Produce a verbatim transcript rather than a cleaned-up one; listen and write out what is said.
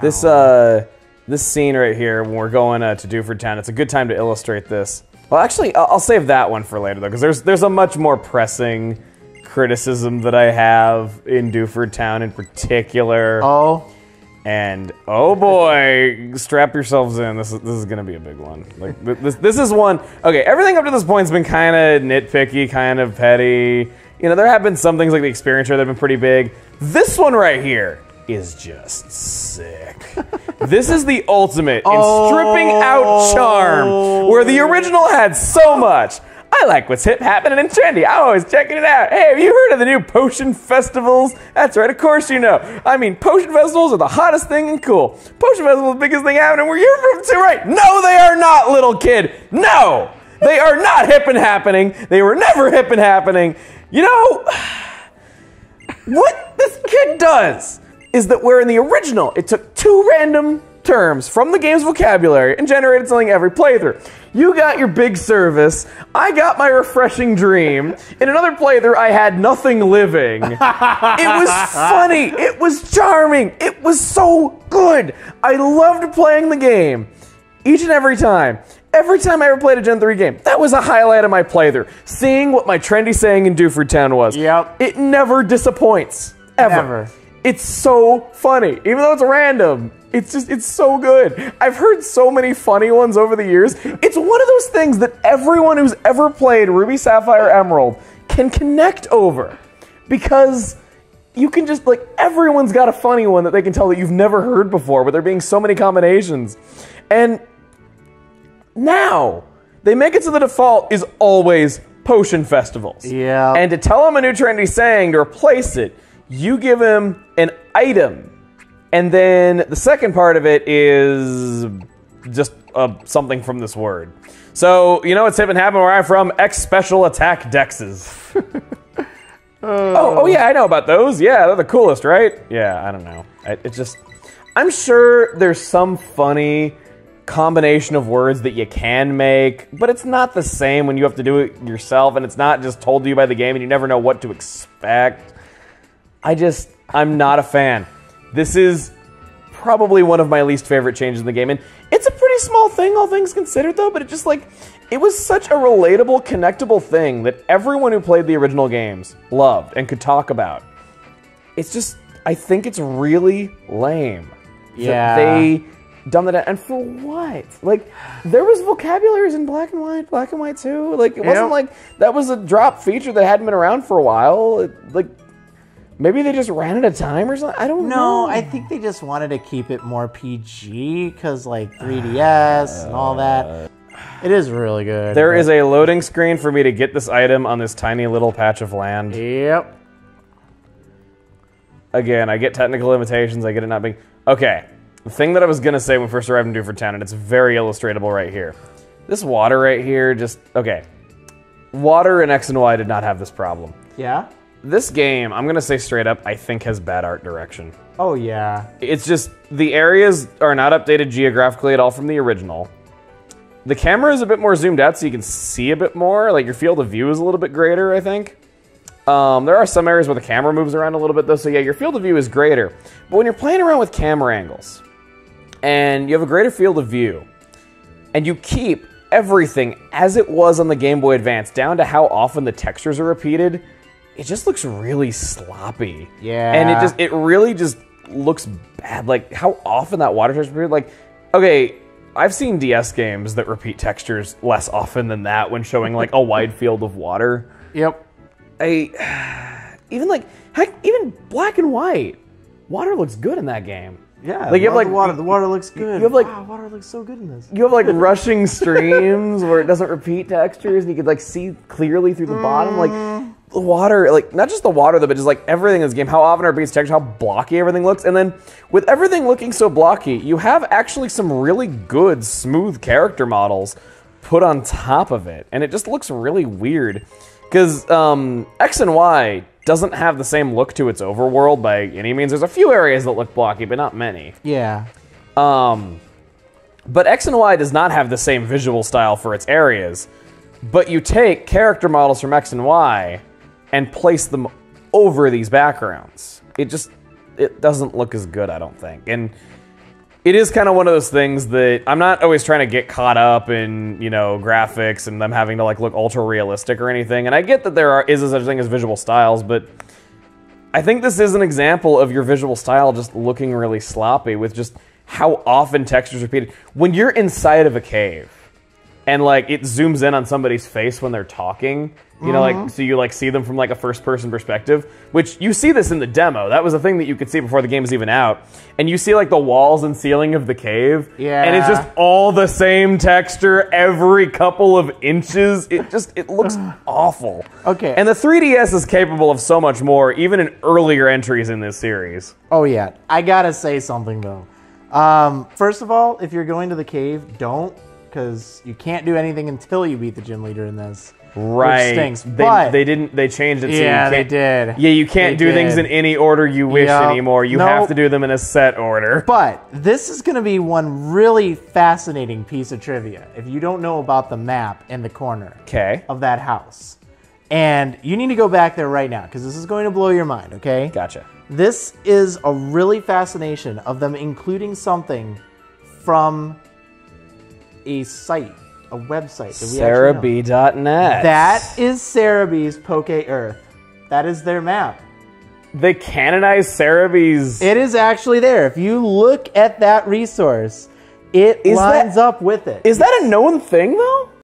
This uh, this scene right here when we're going uh, to Dewford Town, it's a good time to illustrate this. Well, actually, I'll save that one for later though, because there's there's a much more pressing criticism that I have in Dewford Town in particular. Oh. And oh boy, strap yourselves in. This is this is gonna be a big one. Like this this is one. Okay, everything up to this point's been kind of nitpicky, kind of petty. You know, there have been some things like the Experience Share that have been pretty big. This one right here is just sick. This is the ultimate in stripping out charm, where the original had so much. I like what's hip, happening, and trendy. I'm always checking it out. Hey, have you heard of the new potion festivals? That's right, of course you know. I mean, potion festivals are the hottest thing and cool. Potion festivals are the biggest thing happening where you're from too, right? No, they are not, little kid. No, they are not hip and happening. They were never hip and happening. You know, what this kid does is that where in the original, it took two random terms from the game's vocabulary and generated something every playthrough. You got your big service, I got my refreshing dream, in another playthrough I had nothing living. It was funny, it was charming, it was so good. I loved playing the game, each and every time. Every time I ever played a Gen three game, that was a highlight of my playthrough, seeing what my trendy saying in Dewford Town was. Yep. It never disappoints, ever. Never. It's so funny, even though it's random. It's just, it's so good. I've heard so many funny ones over the years. It's one of those things that everyone who's ever played Ruby, Sapphire, Emerald can connect over, because you can just, like, everyone's got a funny one that they can tell that you've never heard before, but there being so many combinations. And now, they make it so the default is always potion festivals. Yeah. And to tell him a new trendy saying to replace it, you give him an item. And then the second part of it is just uh, something from this word. So, you know, it's hip and happen where I'm from, X special attack dexes. uh, oh, oh yeah, I know about those. Yeah, they're the coolest, right? Yeah, I don't know. I, it just, I'm sure there's some funny combination of words that you can make, but it's not the same when you have to do it yourself, and it's not just told to you by the game, and you never know what to expect. I just, I'm not a fan. This is probably one of my least favorite changes in the game, and it's a pretty small thing, all things considered, though, but it just, like, it was such a relatable, connectable thing that everyone who played the original games loved and could talk about. It's just, I think it's really lame. Yeah. That they dumbed it down, and for what? Like, there was vocabularies in Black and White, Black and White two, like, it yep. wasn't like, that was a drop feature that hadn't been around for a while, it, like, maybe they just ran out of time or something? I don't know. No, I think they just wanted to keep it more P G, because, like, three D S uh, and all that. It is really good. There is a loading screen for me to get this item on this tiny little patch of land. Yep. Again, I get technical limitations, I get it not being... Okay, the thing that I was going to say when we first arrived in Dewford Town, and it's very illustratable right here. This water right here just... Okay. Water in X and Y did not have this problem. Yeah? This game, I'm gonna say straight up, I think has bad art direction. Oh yeah. It's just, the areas are not updated geographically at all from the original. The camera is a bit more zoomed out so you can see a bit more, like your field of view is a little bit greater, I think. Um, there are some areas where the camera moves around a little bit though, so yeah, your field of view is greater. But when you're playing around with camera angles, and you have a greater field of view, and you keep everything as it was on the Game Boy Advance, down to how often the textures are repeated, it just looks really sloppy. Yeah. And it just, it really just looks bad. Like, how often that water texture appeared. Like, okay, I've seen D S games that repeat textures less often than that when showing, like, a wide field of water. Yep. I, even, like, heck, even Black and White, water looks good in that game. Yeah, like you have like the water. The water looks good. You have like wow, water looks so good in this. You have like rushing streams where it doesn't repeat textures, and you could like see clearly through the mm. bottom. Like the water, like not just the water though, but just like everything in this game. How often it repeats textures, how blocky everything looks, and then with everything looking so blocky, you have actually some really good smooth character models put on top of it, and it just looks really weird because um, X and Y doesn't have the same look to its overworld by any means. There's a few areas that look blocky, but not many. Yeah. Um, but X and Y does not have the same visual style for its areas, but you take character models from X and Y and place them over these backgrounds. It just, it doesn't look as good, I don't think. And it is kind of one of those things that I'm not always trying to get caught up in, you know, graphics and them having to like look ultra realistic or anything. And I get that there are, is such a thing as visual styles, but I think this is an example of your visual style just looking really sloppy with just how often textures repeated. When you're inside of a cave and like it zooms in on somebody's face when they're talking, you know, mm-hmm. like so you like see them from like a first-person perspective, which you see this in the demo. That was a thing that you could see before the game was even out. And you see like the walls and ceiling of the cave, yeah. and it's just all the same texture every couple of inches. It just it looks awful. Okay. And the three D S is capable of so much more, even in earlier entries in this series. Oh yeah, I gotta say something though. Um, first of all, if you're going to the cave, don't, because you can't do anything until you beat the gym leader in this. Right. Which stinks, they, but they didn't. They changed it. So yeah, you can't, they did. Yeah, you can't they do did. things in any order you wish yep. anymore. You nope. have to do them in a set order. But this is going to be one really fascinating piece of trivia. If you don't know about the map in the corner okay. of that house, and you need to go back there right now because this is going to blow your mind. Okay. Gotcha. This is a really fascination of them including something from a site. A website that we actually know. Serebii dot net. That is Serebii's Poke Earth. That is their map. They canonized Serebii's. It is actually there. If you look at that resource, it is lines that, up with it. Is yes. that a known thing, though?